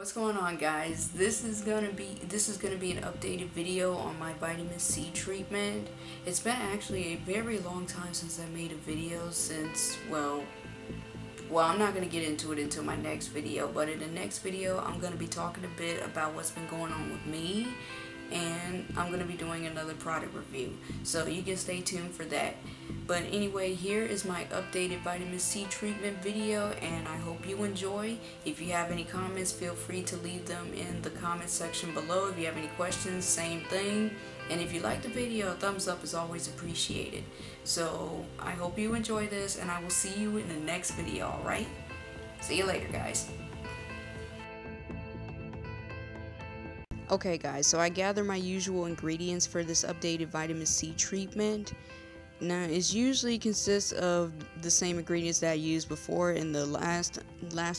What's going on, guys? This is gonna be an updated video on my vitamin C treatment. It's been actually a very long time since I made a video, since well, I'm not gonna get into it until my next video, but in the next video I'm gonna be talking a bit about what's been going on with me, and I'm gonna be doing another product review, so you can stay tuned for that. But anyway, here is my updated vitamin C treatment video, and I hope you enjoy. If you have any comments, feel free to leave them in the comment section below. If you have any questions, same thing. And if you like the video, a thumbs up is always appreciated. So I hope you enjoy this, and I will see you in the next video, alright? See you later, guys. Okay guys, so I gather my usual ingredients for this updated vitamin C treatment. Now, it usually consists of the same ingredients that I used before in the last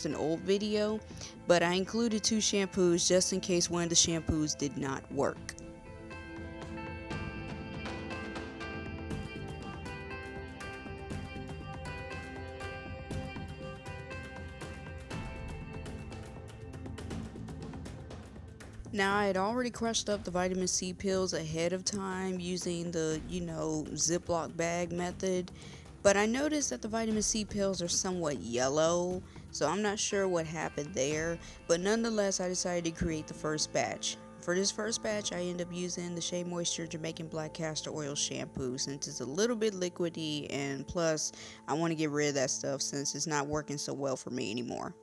and old video, but I included two shampoos just in case one of the shampoos did not work. Now, I had already crushed up the vitamin C pills ahead of time using the, Ziploc bag method, but I noticed that the vitamin C pills are somewhat yellow, so I'm not sure what happened there, but nonetheless, I decided to create the first batch. For this first batch, I end up using the Shea Moisture Jamaican Black Castor Oil Shampoo, since it's a little bit liquidy, and plus, I want to get rid of that stuff since it's not working so well for me anymore.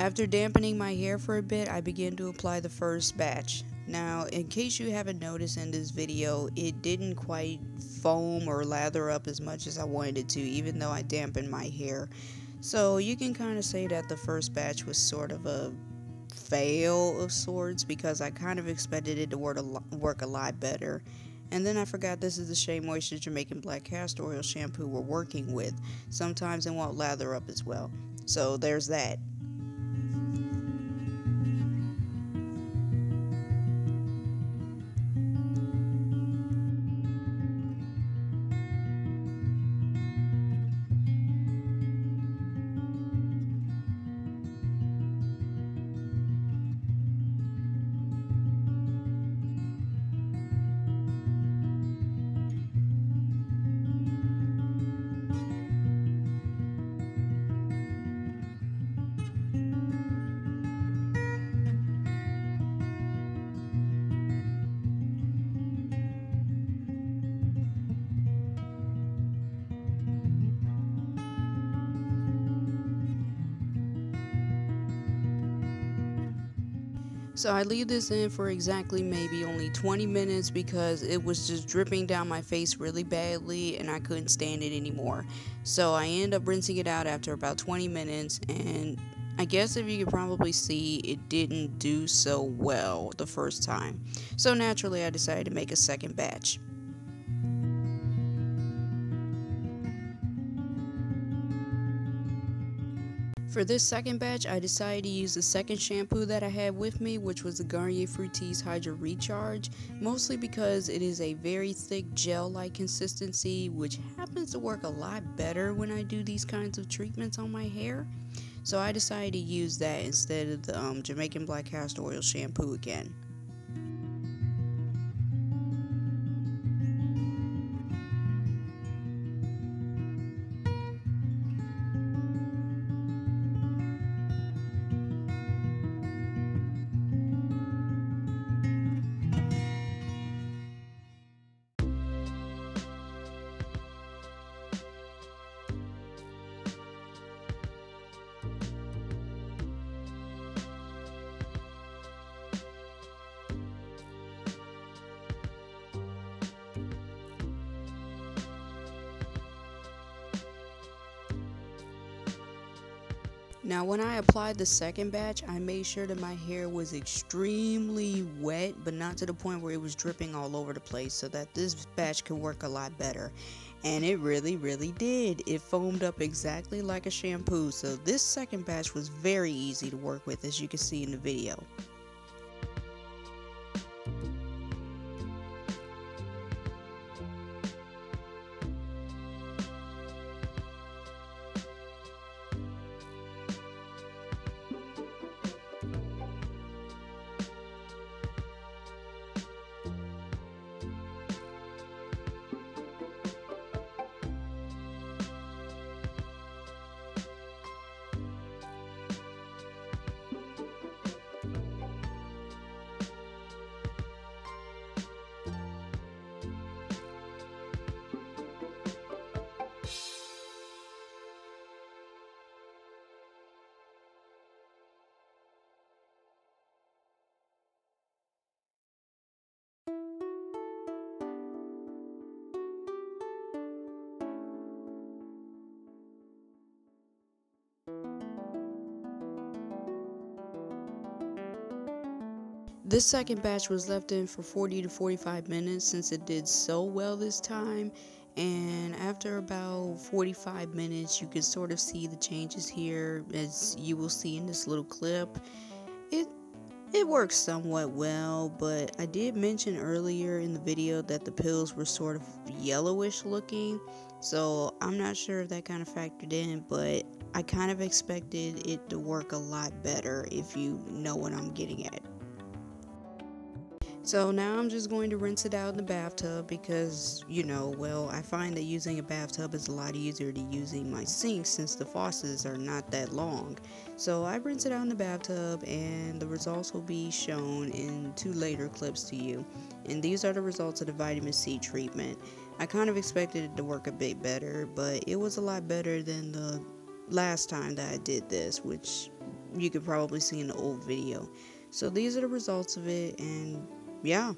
After dampening my hair for a bit, I began to apply the first batch. Now, in case you haven't noticed in this video, it didn't quite foam or lather up as much as I wanted it to, even though I dampened my hair. So you can kind of say that the first batch was sort of a fail of sorts, because I kind of expected it to work a lot better. And then I forgot this is the Shea Moisture Jamaican Black Castor Oil Shampoo we're working with. Sometimes it won't lather up as well. So there's that. So I leave this in for exactly maybe only 20 minutes because it was just dripping down my face really badly and I couldn't stand it anymore. So I end up rinsing it out after about 20 minutes, and I guess if you can probably see, it didn't do so well the first time. So naturally I decided to make a second batch. For this second batch, I decided to use the second shampoo that I had with me, which was the Garnier Fructis Hydra Recharge, mostly because it is a very thick gel-like consistency, which happens to work a lot better when I do these kinds of treatments on my hair. So I decided to use that instead of the Jamaican Black Castor Oil Shampoo again. Now when I applied the second batch, I made sure that my hair was extremely wet, but not to the point where it was dripping all over the place, so that this batch could work a lot better. And it really did. It foamed up exactly like a shampoo, so this second batch was very easy to work with, as you can see in the video. This second batch was left in for 40 to 45 minutes since it did so well this time, and after about 45 minutes you can sort of see the changes here, as you will see in this little clip. It works somewhat well, but I did mention earlier in the video that the pills were sort of yellowish looking, so I'm not sure if that kind of factored in, but I kind of expected it to work a lot better, if you know what I'm getting at. So now I'm just going to rinse it out in the bathtub because, you know, well, I find that using a bathtub is a lot easier than using my sink since the faucets are not that long. So I rinse it out in the bathtub, and the results will be shown in two later clips to you. And these are the results of the vitamin C treatment. I kind of expected it to work a bit better, but it was a lot better than the last time that I did this, which you could probably see in the old video. So these are the results of it, and yeah.